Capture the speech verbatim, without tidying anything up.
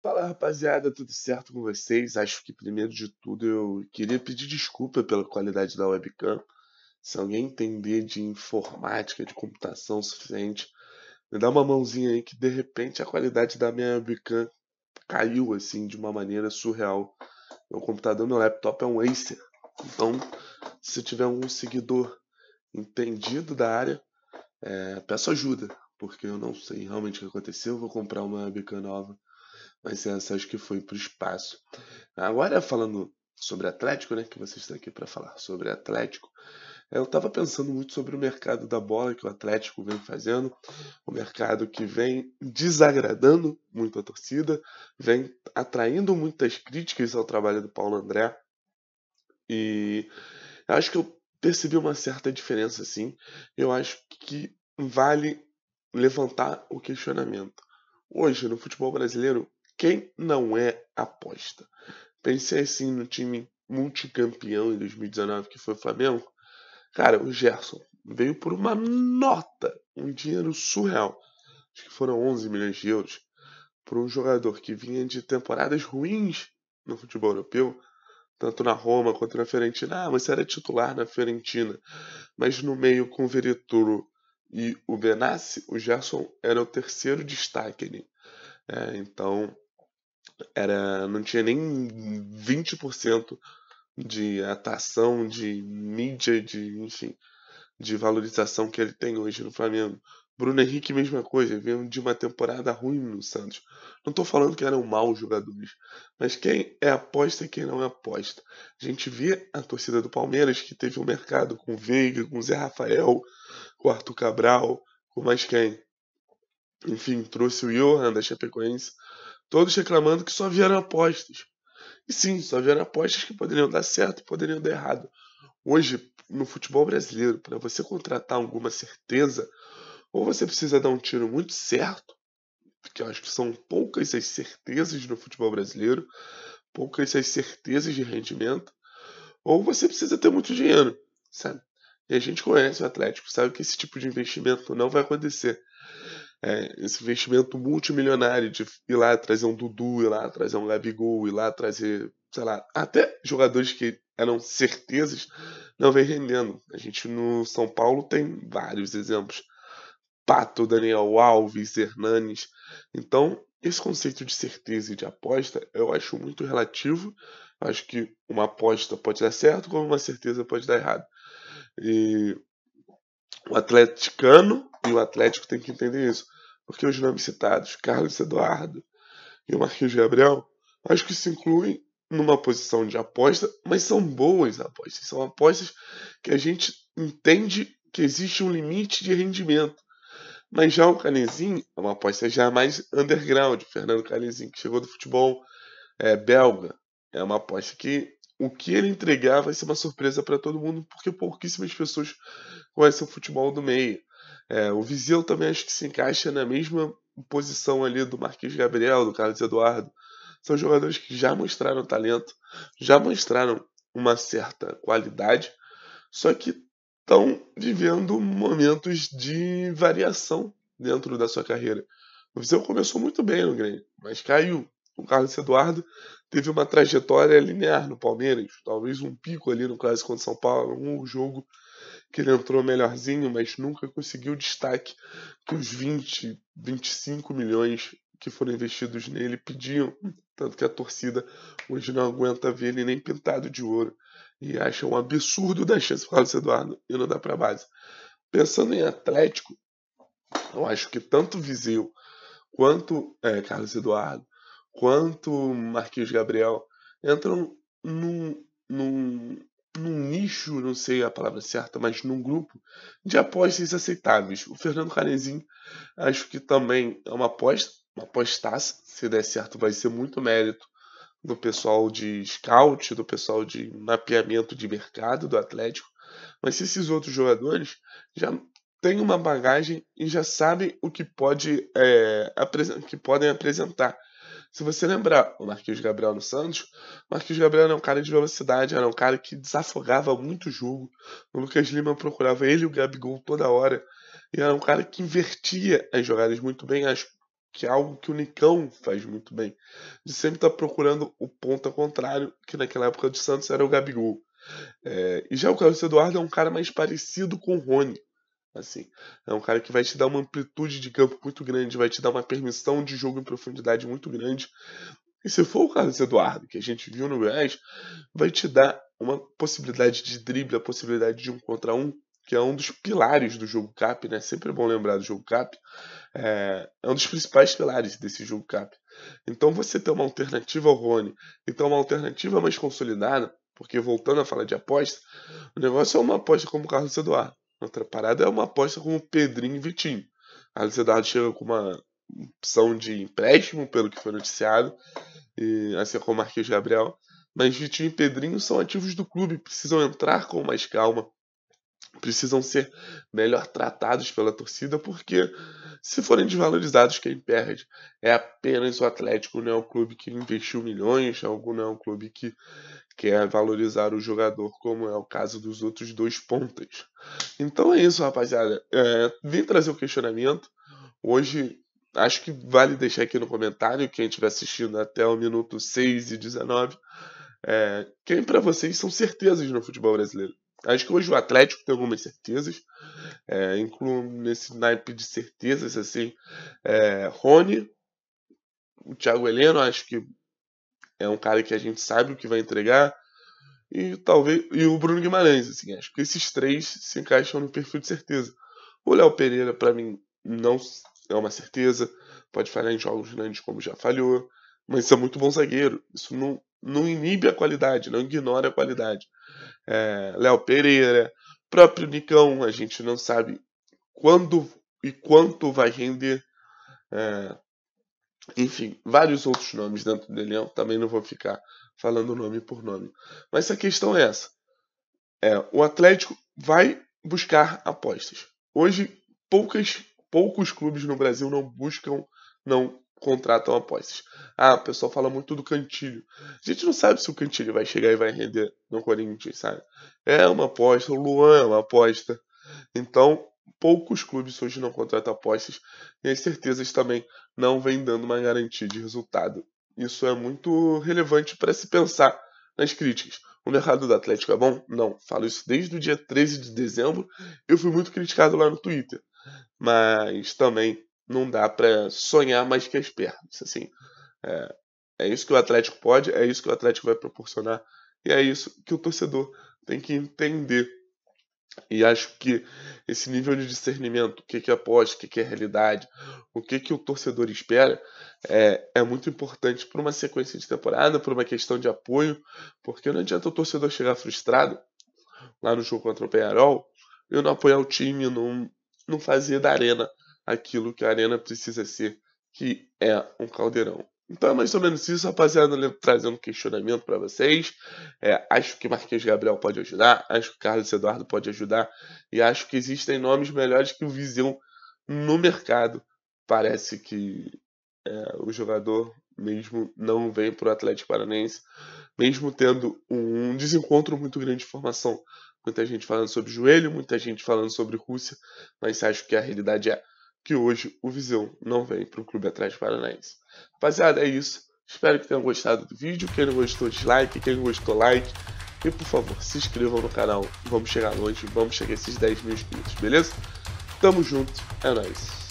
Fala, rapaziada, tudo certo com vocês? Acho que primeiro de tudo eu queria pedir desculpa pela qualidade da webcam. Se alguém entender de informática, de computação o suficiente, me dá uma mãozinha aí que de repente a qualidade da minha webcam caiu assim de uma maneira surreal. Meu computador, meu laptop é um Acer. Então, se tiver algum seguidor entendido da área, é, peço ajuda, porque eu não sei realmente o que aconteceu. Eu vou comprar uma webcam nova, mas essa acho que foi para o espaço. Agora, falando sobre Atlético, né, que vocês estão aqui para falar sobre Atlético, eu estava pensando muito sobre o mercado da bola que o Atlético vem fazendo, um mercado que vem desagradando muito a torcida, vem atraindo muitas críticas ao trabalho do Paulo André, e acho que eu percebi uma certa diferença, assim. Eu acho que vale levantar o questionamento. Hoje, no futebol brasileiro, quem não é aposta? Pensei assim no time multicampeão em dois mil e dezenove, que foi o Flamengo. Cara, o Gerson veio por uma nota, um dinheiro surreal. Acho que foram onze milhões de euros. Para um jogador que vinha de temporadas ruins no futebol europeu, tanto na Roma quanto na Fiorentina. Ah, mas era titular na Fiorentina. Mas no meio, com o Veretout e o Benassi, o Gerson era o terceiro destaque ali. É, então, era, não tinha nem vinte por cento de atração, de mídia, de, enfim, de valorização que ele tem hoje no Flamengo. Bruno Henrique, mesma coisa, veio de uma temporada ruim no Santos. Não estou falando que eram maus jogadores, mas quem é aposta e quem não é aposta. A gente vê a torcida do Palmeiras, que teve um mercado com o Veiga, com o Zé Rafael, com o Arthur Cabral, com mais quem? Enfim, trouxe o Johan da Chapecoense, todos reclamando que só vieram apostas. E sim, só vieram apostas que poderiam dar certo e poderiam dar errado. Hoje, no futebol brasileiro, para você contratar alguma certeza, ou você precisa dar um tiro muito certo, porque eu acho que são poucas as certezas no futebol brasileiro, poucas as certezas de rendimento, ou você precisa ter muito dinheiro, sabe? E a gente conhece o Atlético, sabe que esse tipo de investimento não vai acontecer. É, esse investimento multimilionário de ir lá trazer um Dudu, ir lá trazer um Gabigol, ir lá trazer, sei lá, até jogadores que eram certezas, não vem rendendo. A gente no São Paulo tem vários exemplos. Pato, Daniel Alves, Hernanes. Então, esse conceito de certeza e de aposta, eu acho muito relativo. Acho que uma aposta pode dar certo, como uma certeza pode dar errado. E o atleticano e o Atlético tem que entender isso. Porque os nomes citados, Carlos Eduardo e o Marquinhos Gabriel, acho que se incluem numa posição de aposta, mas são boas apostas. São apostas que a gente entende que existe um limite de rendimento. Mas já o Canezinho é uma aposta já mais underground. Fernando Canezinho, que chegou do futebol é, belga, é uma aposta que o que ele entregar vai ser uma surpresa para todo mundo, porque pouquíssimas pessoas conhecem o futebol do meio. É, o Vizeu também acho que se encaixa na mesma posição ali do Marquinhos Gabriel, do Carlos Eduardo. São jogadores que já mostraram talento, já mostraram uma certa qualidade, só que estão vivendo momentos de variação dentro da sua carreira. O Vizeu começou muito bem no Grêmio, mas caiu. O Carlos Eduardo teve uma trajetória linear no Palmeiras, talvez um pico ali no clássico contra São Paulo, um jogo que ele entrou melhorzinho, mas nunca conseguiu o destaque que os vinte, vinte e cinco milhões que foram investidos nele pediam, tanto que a torcida hoje não aguenta ver ele nem pintado de ouro e acha um absurdo dar chance para o Carlos Eduardo e não dá para base. Pensando em Atlético, eu acho que tanto Vizeu quanto é, Carlos Eduardo quanto Marquinhos Gabriel entram num, num, num nicho, não sei a palavra certa, mas num grupo de apostas aceitáveis. O Fernando Canezinho acho que também é uma aposta, uma apostaça. Se der certo, vai ser muito mérito do pessoal de scout, do pessoal de mapeamento de mercado do Atlético. Mas esses outros jogadores já têm uma bagagem e já sabem o que, pode, é, que podem apresentar. Se você lembrar, o Marquinhos Gabriel no Santos, o Marquinhos Gabriel era um cara de velocidade, era um cara que desafogava muito o jogo. O Lucas Lima procurava ele e o Gabigol toda hora. E era um cara que invertia as jogadas muito bem. Acho que é algo que o Nicão faz muito bem, de sempre estar tá procurando o ponta contrário, que naquela época de Santos era o Gabigol. É, e já o Carlos Eduardo é um cara mais parecido com o Rony, assim, é um cara que vai te dar uma amplitude de campo muito grande, vai te dar uma permissão de jogo em profundidade muito grande, e se for o Carlos Eduardo, que a gente viu no Goiás, vai te dar uma possibilidade de drible, a possibilidade de um contra um, que é um dos pilares do jogo C A P, né? Sempre é bom lembrar do jogo C A P, é, é um dos principais pilares desse jogo C A P. Então você ter uma alternativa ao Rony, então uma alternativa mais consolidada, porque voltando a falar de aposta, o negócio é uma aposta como o Carlos Eduardo, outra parada é uma aposta como o Pedrinho e Vitinho. O Carlos Eduardo chega com uma opção de empréstimo, pelo que foi noticiado, e, assim como o Marquinhos Gabriel, mas Vitinho e Pedrinho são ativos do clube, precisam entrar com mais calma, precisam ser melhor tratados pela torcida, porque se forem desvalorizados, quem perde é apenas o Atlético, não é um clube que investiu milhões, não é um clube que quer valorizar o jogador, como é o caso dos outros dois pontas. Então é isso, rapaziada. É, vim trazer o questionamento. Hoje, acho que vale deixar aqui no comentário, quem estiver assistindo até o minuto seis e dezenove, é, quem para vocês são certezas no futebol brasileiro. Acho que hoje o Atlético tem algumas certezas, é, incluo nesse naipe de certezas, assim, é, Rony, o Thiago Heleno, acho que é um cara que a gente sabe o que vai entregar, e talvez e o Bruno Guimarães, assim, acho que esses três se encaixam no perfil de certeza. O Léo Pereira, para mim, não é uma certeza, pode falhar em jogos grandes como já falhou, mas isso é muito bom zagueiro, isso não, não inibe a qualidade, não ignora a qualidade. É, Léo Pereira, próprio Nicão, a gente não sabe quando e quanto vai render, é, enfim, vários outros nomes dentro do elenco, também não vou ficar falando nome por nome, mas a questão é essa, é, o Atlético vai buscar apostas, hoje poucas, poucos clubes no Brasil não buscam, não contratam apostas. Ah, o pessoal fala muito do Cantillo. A gente não sabe se o Cantillo vai chegar e vai render no Corinthians, sabe? É uma aposta, o Luan é uma aposta. Então, poucos clubes hoje não contratam apostas e as certezas também não vêm dando uma garantia de resultado. Isso é muito relevante para se pensar nas críticas. O mercado do Atlético é bom? Não. Falo isso desde o dia treze de dezembro. Eu fui muito criticado lá no Twitter. Mas também não dá para sonhar mais que as pernas, assim, é, é isso que o Atlético pode, é isso que o Atlético vai proporcionar, e é isso que o torcedor tem que entender, e acho que esse nível de discernimento, o que que é aposta, o que que é realidade, o que que o torcedor espera, é, é muito importante para uma sequência de temporada, para uma questão de apoio, porque não adianta o torcedor chegar frustrado, lá no jogo contra o Penharol, eu não apoiar o time, não, não fazer da arena aquilo que a arena precisa ser, que é um caldeirão. Então é mais ou menos isso, rapaziada, trazendo questionamento para vocês. É, acho que Marquinhos Gabriel pode ajudar, acho que Carlos Eduardo pode ajudar, e acho que existem nomes melhores que o Vizeu no mercado. Parece que é, o jogador mesmo não vem para o Atlético Paranaense, mesmo tendo um desencontro muito grande de formação. Muita gente falando sobre joelho, muita gente falando sobre Rússia, mas acho que a realidade é que hoje o Vizeu não vem para o Clube Atlético Paranaense. Rapaziada, é isso. Espero que tenham gostado do vídeo. Quem não gostou, dislike. Quem gostou, like. E, por favor, se inscrevam no canal. Vamos chegar longe. Vamos chegar a esses dez mil inscritos, beleza? Tamo junto. É nóis.